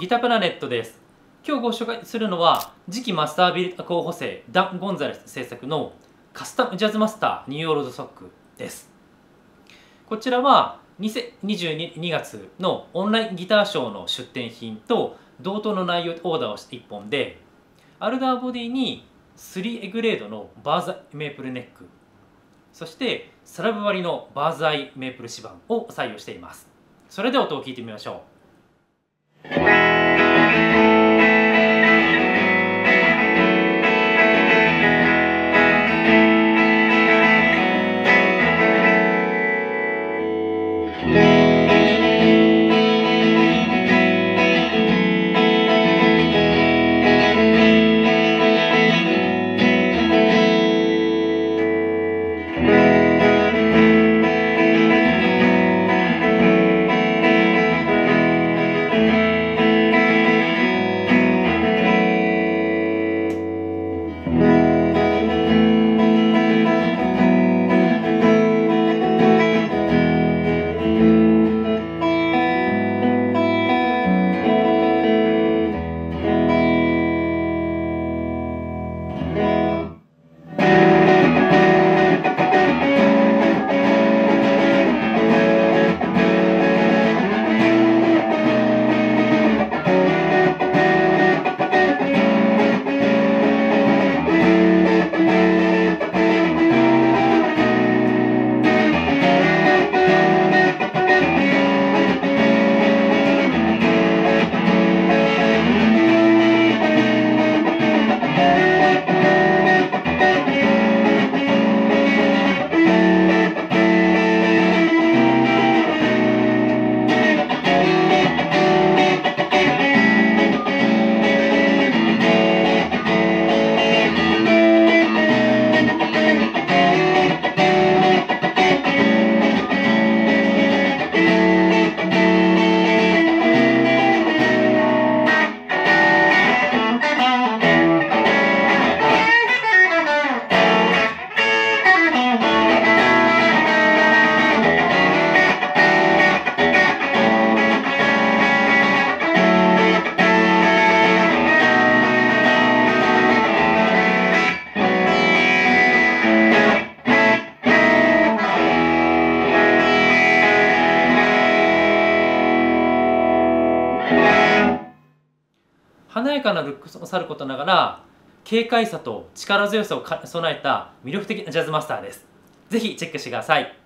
ギタプラネットです。今日ご紹介するのは次期マスタービル候補生ダン・ゴンザレス制作のカスタムジャズマスターニューヨーロードソックです。こちらは2022月のオンラインギターショーの出展品と同等の内容オーダーをして1本で、アルダーボディに 3A グレードのバーズアイメープルネック、そしてスラブ割りのバーズアイメープル指板を採用しています。それでは音を聞いてみましょう。華やかなルックスをさることながら、軽快さと力強さを兼ね備えた魅力的なジャズマスターです。ぜひチェックしてください。